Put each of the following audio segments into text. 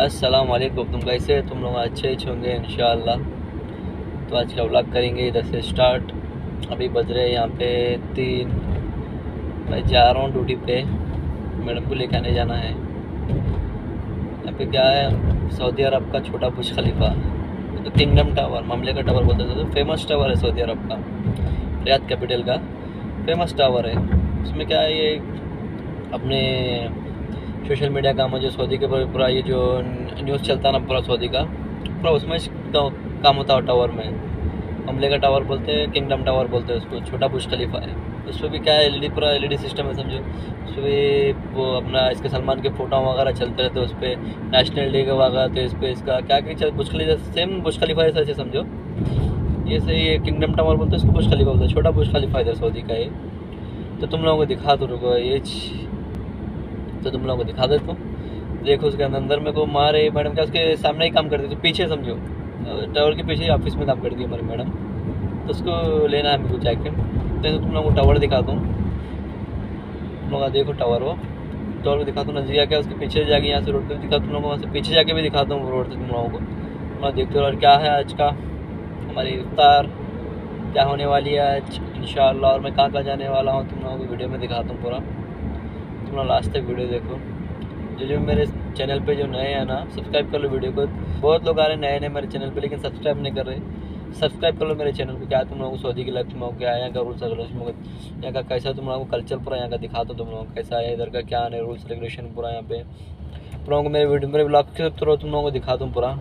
अस्सलाम वालेकुम। तुम कैसे तुम लोग अच्छे होंगे इंशाल्लाह। तो आज का व्लॉग करेंगे इधर से स्टार्ट। अभी बज रहे यहाँ पे 3। मैं जा रहा हूँ ड्यूटी पे, मैडम को लेकर आने जाना है। यहाँ पे क्या है, सऊदी अरब का छोटा बुर्ज खलीफा तो किंगडम टावर, मामले का टावर बोलते थे, तो फेमस टावर है सऊदी अरब का, रियाद कैपिटल का फेमस टावर है। उसमें क्या है, ये अपने सोशल मीडिया काम है जो सऊदी के पूरा ये जो न्यूज़ चलता है ना पूरा सऊदी का पूरा उसमें काम होता है। टावर में हमले का टावर बोलते हैं, किंगडम टावर बोलते हैं उसको, छोटा बुर्ज खलीफा है। उस पर भी क्या है एलईडी, पूरा एलईडी सिस्टम है समझो। उस पर भी वो अपना इसके सलमान के फ़ोटो वगैरह चलते रहते हैं, उस पर नेशनल डे का वगैरह, तो इस पर इसका क्या क्या बुर्ज खलीफा सेम बुर्ज खलीफा है ऐसे समझो। जैसे ये किंगडम टावर बोलते हैं उसको बुर्ज खलीफा बोलते हैं, छोटा बुर्ज खलीफा है सऊदी का ये। तो तुम लोगों को दिखा दो, रुको ये, तो तुम लोगों को दिखा देता हूँ। देखो उसके अंदर मेरे को मारे मैडम क्या, उसके सामने ही काम करती थी, तो पीछे समझो टावर के पीछे ऑफिस में काम करती है हमारी मैडम। तो उसको लेना है मेरे को जैकेट। तो तुम लोगों को टावर दिखाता हूँ, तुम लोग देखो टावर, वो टावर को दिखाता हूँ नजरिया क्या, उसके पीछे जाके यहाँ से रोड पर दिखाता हूँ तुम लोगों को, वहाँ से पीछे जाके भी दिखाता हूँ रोड से तुम लोगों को। तुम लोग देखते हो और क्या है आज का हमारी इफ्तार क्या होने वाली है आज इंशाल्लाह, और मैं कहाँ कहाँ जाने वाला हूँ तुम लोगों को वीडियो में दिखाता हूँ पूरा। अपना लास्ट तक वीडियो देखो। जो जो मेरे चैनल पे जो नए हैं ना, सब्सक्राइब कर लो वीडियो को। बहुत लोग आ रहे हैं नए नए मेरे चैनल पे लेकिन सब्सक्राइब नहीं कर रहे, सब्सक्राइब कर लो मेरे चैनल को। क्या तुम लोगों को सऊदी की लक्ष्य में हो गया, यहाँ का रूल्स रेगुलेशन हो गया, यहाँ का कैसा तुम लोगों को कल्चर पूरा यहाँ का दिखा दो तुम लोगों को, कैसा है इधर का क्या है रूल्स रेगुलेशन पूरा यहाँ पे तुम लोगों को। मेरे वीडियो मेरे ब्लॉग के थ्रू तुम लोगों को दिखा दूँ पूरा,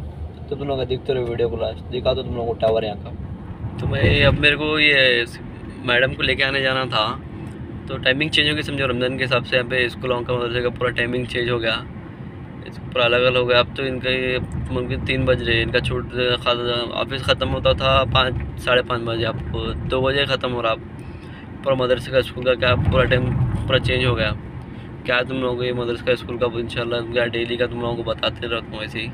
तो तुम लोग देखते रहो वीडियो को लास्ट, दिखा दो तुम लोगों को टावर यहाँ का। तो मैं अब मेरे को ये मैडम को लेके आने जाना था, तो टाइमिंग चेंज हो गई समझो रमज़ान के हिसाब से। यहाँ पे स्कूलों का मदरसे का पूरा टाइमिंग चेंज हो गया, पूरा अलग अलग हो गया। अब तो उनके 3 बज रहे, इनका छूट ऑफिस ख़त्म होता था 5, 5:30 बजे, आपको 2 बजे ख़त्म हो रहा। पूरा मदरसे का स्कूल का क्या पूरा टाइम पूरा चेंज हो गया। क्या तुम लोगों को ये मदरसे का स्कूल का इंशाल्लाह क्या डेली का तुम लोगों को बताते रहता हूँ ऐसे ही।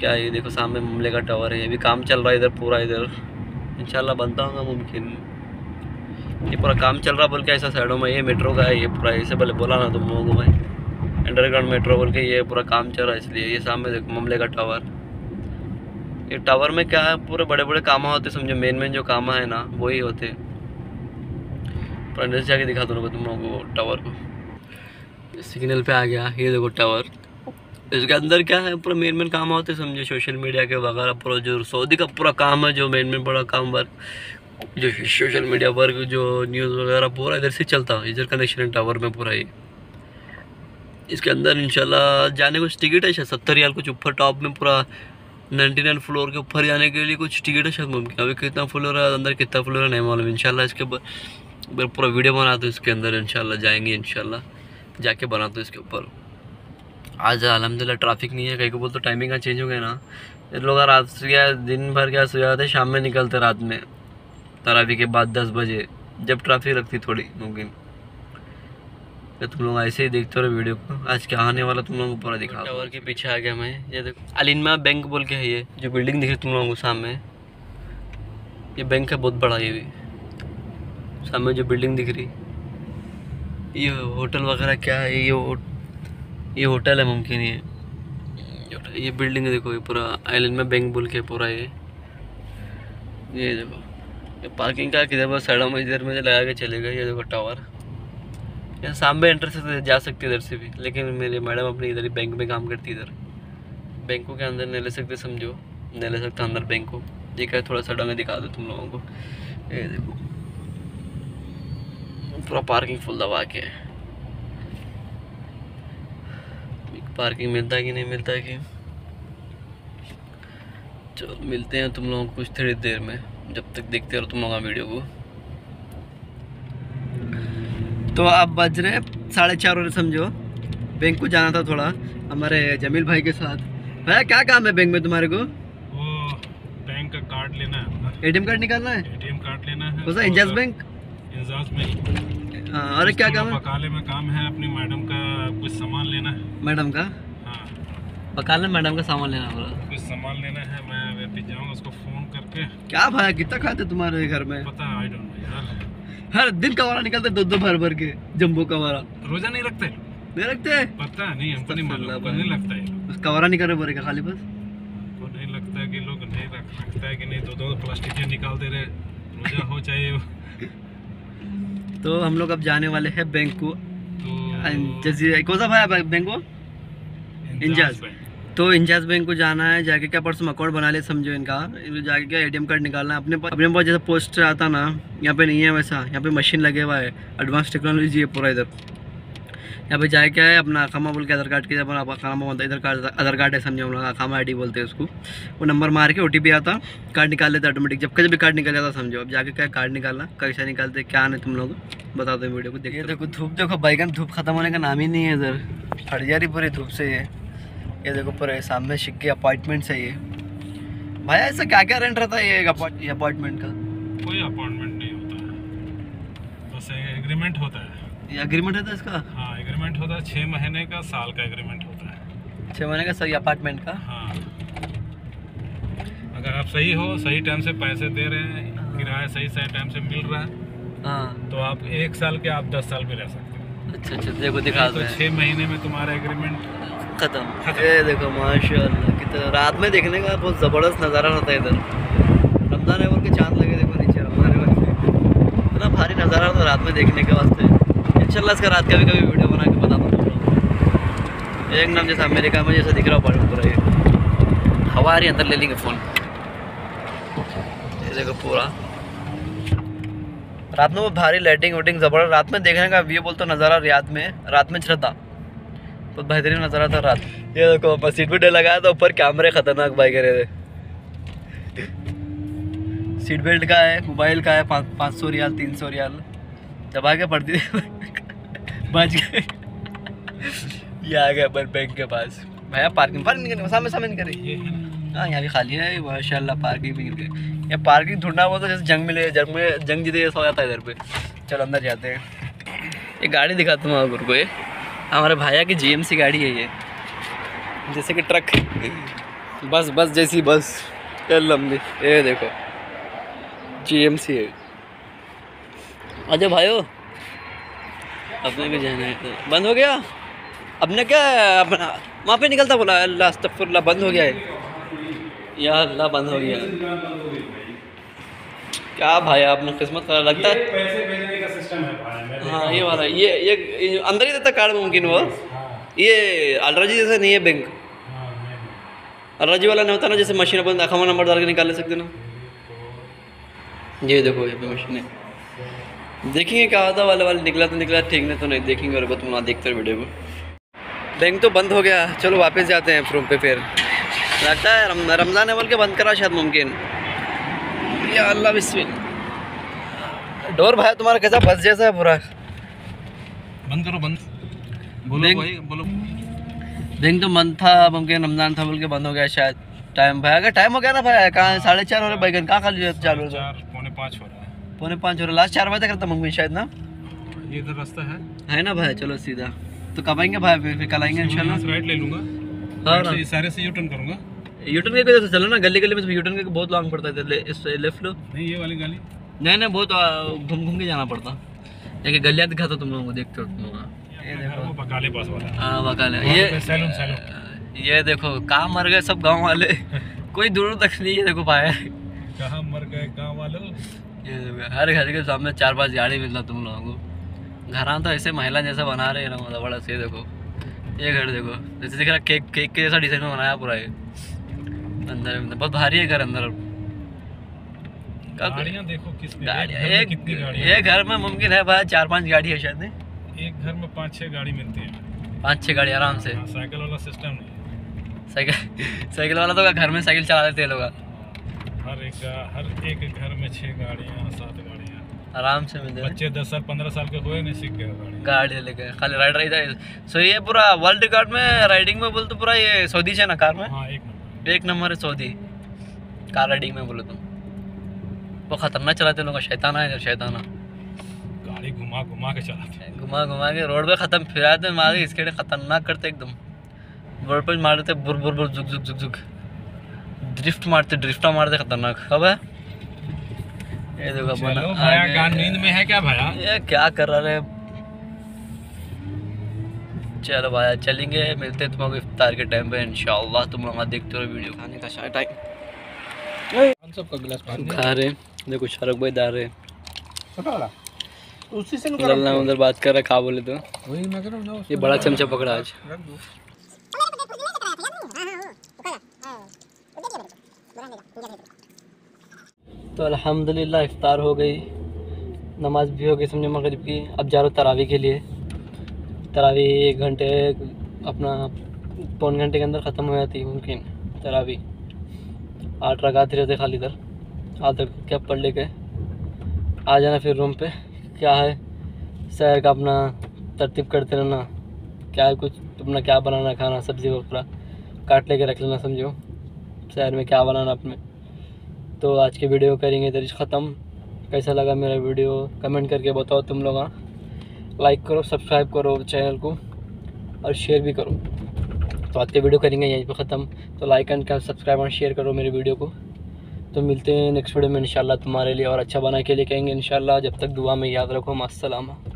क्या ये देखो सामने मामले का टावर है, ये भी काम चल रहा है इधर पूरा, इधर इंशाल्लाह बनता होगा मुमकिन। ये पूरा काम चल रहा बोल के ऐसा साइडों में, ये मेट्रो का है ये पूरा, इससे पहले बोला ना तुम लोगों को मैं, अंडरग्राउंड मेट्रो बोल के ये पूरा काम चल रहा है इसलिए। ये सामने देखो मामले का टावर, ये टावर में क्या है पूरे बड़े बड़े कामा होते समझो, मेन मेन जो कामा है ना वही होते। अंदर से जाके दिखा दो तुम लोगों को टावर को। सिग्नल पे आ गया, ये देखो टावर, इसके अंदर क्या है पूरा मेन मेन काम होते समझो, सोशल मीडिया के वगैरह पूरा जो सऊदी का पूरा काम है, जो मेन मेन बड़ा काम वर्क, जो सोशल मीडिया वर्क, जो न्यूज़ वगैरह पूरा इधर से चलता है, इधर कनेक्शन है टावर में पूरा ही। इसके अंदर इंशाल्लाह जाने कुछ टिकट है शायद 70 रियाल कुछ ऊपर, टॉप में पूरा 99 फ्लोर के ऊपर जाने के लिए कुछ टिकट है शायद मुमकिन। अभी कितना फ्लोर है अंदर, कितना फ्लोर है नहीं मालूम। इंशाल्लाह इसके ऊपर पूरा वीडियो बना दो, इसके अंदर इंशाल्लाह जाएंगे, इंशाल्लाह जाके बना दो इसके ऊपर। आज अलहमदिल्ला ट्रैफिक नहीं है, कहीं को बोल तो टाइमिंग का चेंज हो गया ना, लोग रात से गया दिन भर क्या सो जाते, शाम में निकलते रात में तरावी के बाद 10 बजे जब ट्रैफिक लगती थोड़ी मुमकिन। तो तुम लोग ऐसे ही देखते रहो वीडियो को, आज क्या आने वाला तुम लोगों को पूरा दिखा। टावर के पीछे आ गया मैं, ये देखो अलिन्मा बैंक बोल के है, ये जो बिल्डिंग दिख रही तुम लोगों को सामने, ये बैंक है बहुत बड़ा। ये भी सामने जो बिल्डिंग दिख रही ये होटल वगैरह क्या है, ये होटल है मुमकिन। ये बिल्डिंग देखो, ये पूरा अलिन्मा बैंक बोल के पूरा ये देखो पार्किंग का किधर बस साइडों में इधर में लगा के चले गए। ये देखो टावर, यहाँ सामने एंटर से जा सकती है इधर से भी, लेकिन मेरे मैडम अपनी इधर ही बैंक में काम करती, इधर बैंकों के अंदर नहीं ले सकते समझो, नहीं ले सकता अंदर बैंक को। देखा थोड़ा साइडों में दिखा दो तुम लोगों को, ये देखो पूरा पार्किंग फुल दबा के, पार्किंग मिलता है कि नहीं मिलता है कि। चलो मिलते हैं तुम लोगों को कुछ थोड़ी देर में, जब तक देखते रहो तुम लोग वीडियो को। तो आप बज रहे 4:30 बजे समझो, बैंक को जाना था थोड़ा हमारे जमील भाई के साथ। भैया क्या काम है बैंक में तुम्हारे को? वो बैंक का कार्ड लेना है, एटीएम कार्ड निकालना है, एटीएम कार्ड लेना है। तो इंजाज बैंक, इंजाज बैंक। अरे क्या काम है? बकाले में काम है, अपनी मैडम का कुछ सामान लेना है, मैडम का बकाले मैडम का सामान लेना है, कुछ सामान लेना है। मैं अभी जाऊंगा उसको फोन करके। क्या भाई कितना खाते तुम्हारे घर में? पता आई डोंट नो यार, हर दिन कवारा निकलते 2-2 भर के जंबो कवारा। रोजा नहीं रखते? नहीं रखते, पता नहीं हमको नहीं मालूम, नहीं लगता है कुछ कवरा नहीं कर रहे बोरे का खाली बस। तो नहीं लगता है कि लोग नहीं रखता है कि नहीं, दो प्लास्टिक निकाल दे रहे, रोजा हो चाहिए। तो हम लोग अब जाने वाले हैं बैंक को, कौन सा भाई बैंक को इंजाज, तो इंजाज बैंक को जाना है। जाके क्या पर्सनल अकाउंट बना ले समझो इनका, जाके क्या एटीएम कार्ड निकालना है अपने पास। जैसा पोस्ट आता ना, यहाँ पे नहीं है वैसा, यहाँ पे मशीन लगे हुआ है, एडवांस टेक्नोलॉजी है पूरा इधर। यहाँ पे जाए क्या है, अपना अकामा बोल के आधार कार्ड के, अपना अकामा बोलता है इधर, कार्ड आधार कार्ड है समझो, हम लोग अकामा आई डी बोलते हैं उसको। वो नंबर मार के OTP आता, कार्ड निकाल लेता ऑटोमेटिक, जब कभी कार्ड निकल जाता समझो। अब जाके क्या कार्ड निकालना, कैसे निकालते क्या नहीं, तुम लोग बता दो वीडियो को। देखिए देखो धूप, देखो बैगन, धूप खत्म होने का नाम ही नहीं है इधर, फट जा रही पूरी धूप से। ये देखो पूरे सामने शिक्के अपार्टमेंट्स है ये। भाई ऐसा क्या क्या रेंट रहता है ये अपार्टमेंट का? कोई अपार्टमेंट नहीं होता है, बस एग्रीमेंट होता है। ये एग्रीमेंट होता है इसका? हाँ एग्रीमेंट होता है, 6 महीने का, साल का एग्रीमेंट होता है, 6 महीने का सही अपार्टमेंट का। हाँ अगर आप सही हो, सही टाइम से पैसे दे रहे हैं, किराया सही टाइम से मिल रहा है, हाँ तो आप 1 साल के, आप 10 साल भी रह सकते हो। अच्छा अच्छा देखो दिखा दो, 6 महीने में तुम्हारा एग्रीमेंट खत्म। ये देखो माशाल्लाह कितना रात में देखने का बहुत ज़बरदस्त नज़ारा होता है इधर। रमजान है बोल के चाँद लगे देखो नीचे हमारे वक्त, इतना भारी नज़ारा होता है रात में देखने के वास्ते। इंशाल्लाह इसका रात का भी कभी वीडियो बना के बताता हूँ। एक नाम जैसा अमेरिका में जैसा दिख रहा हो पूरा, ये हवा आ रही अंदर ले लेंगे फ़ोन। ये देखो पूरा रात में वो भारी लाइटिंग वाइटिंग ज़बरदस्त, रात में देखने का व्यू बोलते नज़ारा रियाद में रात में छरता, बहुत बेहतरीन नज़ारा था रात। ये देखो सीट बेल्ट लगाया था ऊपर, कैमरे ख़तरनाक भाई कह रहे थे। सीट बेल्ट का है, मोबाइल का है, 500 रियाल, 300 रियाल जब आगे पड़ती बच गए। ये आ गया अपन बैंक के पास भैया, पार्किंग सामने निकले। हाँ यहाँ भी खाली है माशाल्लाह, पार्किंग भी निकल गई। यहाँ पार्किंग ढूंढना बोलते जैसे जंग मिले, जंग जीते सो जाता है इधर पे। चलो अंदर जाते हैं, ये गाड़ी दिखाता हूँ आपको, ये हमारे भैया की GMC गाड़ी है, ये जैसे कि ट्रक बस जैसी बस लंबी। ये देखो GMC है। अजय भाइयों अपने को जाना है, बंद हो गया अपने क्या, अपना वहाँ पे निकलता बोला अल्लाह अस्तगफुरुल्लाह, बंद हो गया है यार, अल्लाह बंद हो गया। क्या भाई आपने किस्मत खराब लगता है। पैसे भेजने का सिस्टम है भाई। हाँ ये वाला ये अंदर ही देता कार्ड मुमकिन हुआ। ये अलराजी जैसा नहीं है बैंक, अलराजी वाला नहीं होता ना, जैसे मशीन अपन अकाउंट नंबर डाल के निकाल ले सकते ना। ये देखो ये मशीन है, देखेंगे क्या होता, वाला निकला तो निकला, ठीक नहीं तो नहीं देखेंगे। और तुम ना देखते हो वीडियो को। बैंक तो बंद हो गया, चलो वापस जाते हैं फ्रूम पे। फिर लगता है रमज़ान है बोल के बंद करा शायद, मुमकिन। या अल्लाह बिस्मिल्लाह। डोर भाई तुम्हारा कैसा बस जैसा है पूरा, बंद करो बंद, बोलो भाई बोलो। बैंक तो बंद था मुमकिन, रमज़ान था बोल के बंद हो गया शायद। टाइम भाई अगर टाइम हो गया ना भाई, कहाँ 4:30 हो रहे भाई, कहाँ खाली चालू 4:45 हो रहा है, 4:45 हो रहा, लास्ट 4 बजे तक करता मंगवी शायद ना। ये इधर रास्ता है ना भाई, चलो सीधा तो कब आएंगे भाई, फिर कल आएंगे इंशाल्लाह। राइट ले लूँगा, हाँ सारे से U-turn करूँगा, U-turn के तो चलो ना, गली गली में तो U-turn के बहुत लॉन्ग पड़ता है। लेफ्ट लो, नहीं ये वाली गली नहीं, बहुत घूम के जाना पड़ता। देखिए गलियाँ दिखाता तुम लोगों को, देखते हो तुम लोग बकाले पास वाला। हाँ बकाले, ये देखो कहाँ मर गए सब गाँव वाले, कोई दूर तक नहीं है। देखो भाई कहाँ मर गए गाँव वालों, हर घर के सामने 4-5 गाड़ी मिलता तुम लोगों को। घरान तो ऐसे महिला जैसा बना रहे हैं ना, मतलब बड़ा से देखो ये घर देखो जैसे दिख रहा, केक के जैसा डिजाइन में बनाया पूरा ये। अंदर बहुत भारी है घर, अंदर गाड़ियां देखो किसकी गाड़ियां। एक घर में मुमकिन है भाई 4-5 गाड़ी है शायद, एक घर में 5-6 गाड़ी मिलती है, 5-6 गाड़ी आराम से। साइकिल वाला सिस्टम नहीं, साइकिल वाला तो घर में साइकिल चला लेते हैं लोग। हर एक घर में 6 गाड़ियाँ 7 गाड़ियाँ आराम से मिल जाए। बच्चे 10 साल 15 साल के हुए नहीं, सीख गए गाड़ी लेके खाली राइड। सो ये पूरा वर्ल्ड रिकॉर्ड में राइडिंग में बोल तो पूरा ये सऊदी है ना कार में। हाँ, एक नंबर है सऊदी कार राइडिंग में बोलो तुम। वो खतरनाक चलाते लोग, शैताना है शैताना, गाड़ी घुमा घुमा के रोड पर ख़त्म फिराते मारे, इसके लिए खतरनाक करते एकदम। रोड पर मारते बुर बुर बुर झुक झुक झुक, ड्रिफ्ट मारते खतरनाक। अब है ये देखो भाया, नींद में है क्या भाया, ये क्या कर रहा है। चलो भाई चलेंगे, मिलते हैं तुम्हारे इफ्तार के टाइम पे इंशाल्लाह। तुम वहाँ देखते रहो वीडियो। खाने का शायद टाइम सबका गिलास पानी खा रहे हैं। देखो शाहरुख भाई दार रहे उसी से अंदर बात कर रहा है। खा बोले तो वही मैं कह रहा हूं, ये बड़ा चमचा पकड़ा आज। तो अल्हम्दुलिल्लाह इफ्तार हो गई, नमाज भी हो गई समझो मगरिब की। अब जा रहा हूँ तरावी के लिए। तरावी 1 घंटे अपना 1.5 घंटे के अंदर ख़त्म हो जाती है मुमकिन। तरावी 8 रकात रहते खाली, इधर आधा क्या पढ़ ले के आ जाना। फिर रूम पे क्या है सैर का अपना तरतीब करते रहना, क्या है कुछ अपना क्या बनाना, खाना सब्ज़ी वगैरह काट ले कर रख लेना समझो सैर में क्या बनाना अपने। तो आज की वीडियो करेंगे दरिश ख़त्म। कैसा लगा मेरा वीडियो कमेंट करके बताओ तुम लोग। लाइक करो, सब्सक्राइब करो चैनल को और शेयर भी करो। तो आज की वीडियो करेंगे यहीं पर ख़त्म। तो लाइक एंड सब्सक्राइब और शेयर करो मेरे वीडियो को। तो मिलते हैं नेक्स्ट वीडियो में इंशाल्लाह तुम्हारे लिए और अच्छा बना के लिए कहेंगे इंशाल्लाह। जब तक दुआ में याद रखो। अस्सलाम।